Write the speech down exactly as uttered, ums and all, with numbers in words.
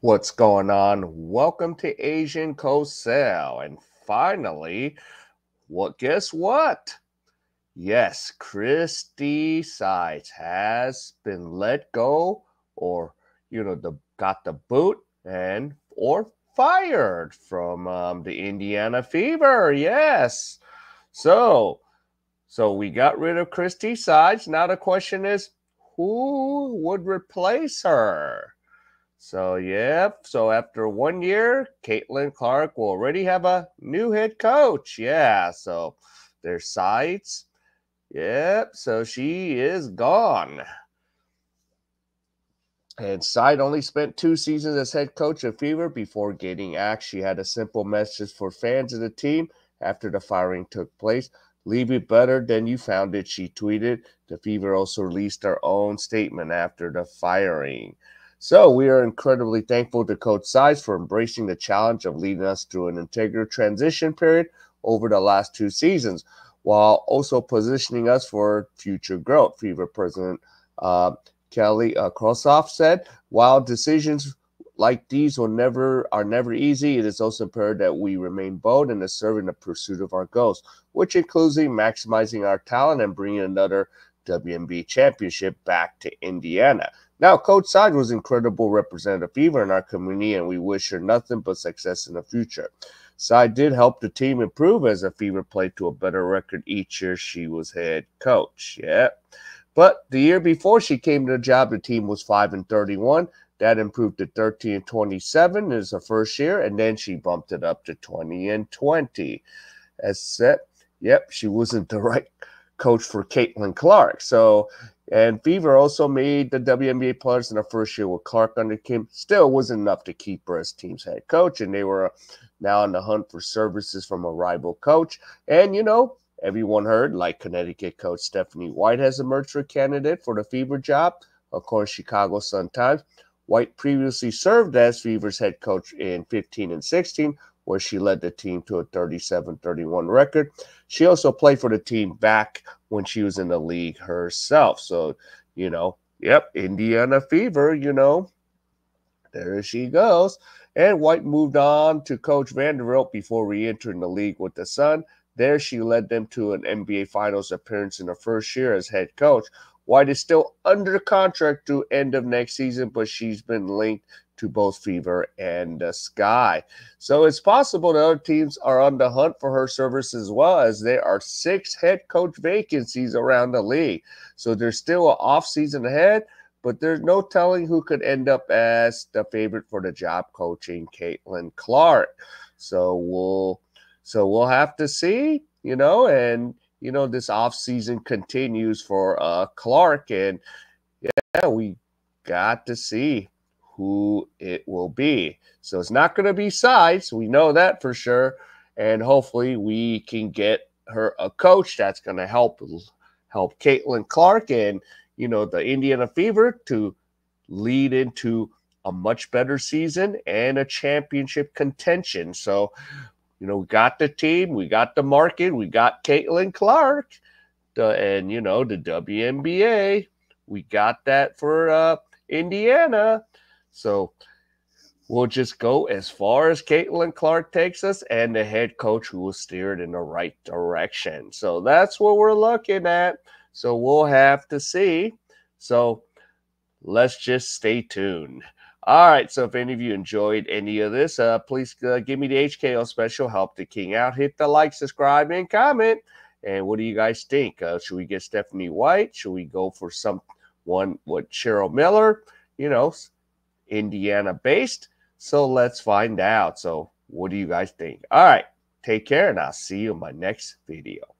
What's going on? Welcome to Asian Cosell. And finally, what? Guess what? Yes, Christie Sides has been let go, or you know, the got the boot and or fired from um, the Indiana Fever. Yes, so so we got rid of Christie Sides. Now the question is, who would replace her? So, yeah, so after one year, Caitlin Clark will already have a new head coach. Yeah, so there's Sides. Yep, so she is gone. And Sides only spent two seasons as head coach of Fever before getting axed. She had a simple message for fans of the team after the firing took place. Leave it better than you found it, she tweeted. The Fever also released their own statement after the firing. So we are incredibly thankful to Coach Sides for embracing the challenge of leading us through an integral transition period over the last two seasons, while also positioning us for future growth, Fever President uh, Kelly uh, Crossoff said. While decisions like these will never are never easy, it is also imperative that we remain bold and assertive in the pursuit of our goals, which includes maximizing our talent and bringing another W N B A championship back to Indiana. Now, Coach Sides was an incredible representative of Fever in our community, and we wish her nothing but success in the future. Sides did help the team improve as the Fever played to a better record each year she was head coach. Yeah. But the year before she came to the job, the team was five and thirty-one. That improved to thirteen and twenty-seven as her first year, and then she bumped it up to twenty and twenty. As said, yep, she wasn't the right coach for Caitlin Clark. So, and Fever also made the W N B A players in the first year with Clark under Kim. Still wasn't enough to keep her as team's head coach, and they were now on the hunt for services from a rival coach. And, you know, everyone heard, like Connecticut coach Stephanie White has emerged for a candidate for the Fever job. Of course, Chicago Sun-Times. White previously served as Fever's head coach in fifteen and sixteen, where she led the team to a thirty-seven thirty-one record. She also played for the team back when she was in the league herself. So, you know, yep, Indiana Fever, you know, there she goes. And White moved on to coach Vanderbilt before re-entering the league with the Sun. There she led them to an N B A Finals appearance in her first year as head coach. White is still under contract through end of next season, but she's been linked to both Fever and the Sky. So it's possible that other teams are on the hunt for her service as well, as there are six head coach vacancies around the league. So there's still an offseason ahead, but there's no telling who could end up as the favorite for the job coaching Caitlin Clark. So we'll so we'll have to see, you know, and you know, this offseason continues for uh Clark, and yeah, we got to see who it will be. So it's not going to be Sides. We know that for sure. And hopefully we can get her a coach that's going to help help Caitlin Clark and, you know, the Indiana Fever to lead into a much better season and a championship contention. So, you know, we got the team, we got the market, we got Caitlin Clark, the, and, you know, the W N B A. We got that for uh, Indiana. So we'll just go as far as Caitlin Clark takes us and the head coach who will steer it in the right direction. So that's what we're looking at. So we'll have to see. So let's just stay tuned. All right. So if any of you enjoyed any of this, uh, please uh, give me the H K O special. Help the king out. Hit the like, subscribe, and comment. And what do you guys think? Uh, should we get Stephanie White? Should we go for someone with Cheryl Miller? You know, Indiana based. So let's find out. So what do you guys think? All right, take care, and I'll see you in my next video.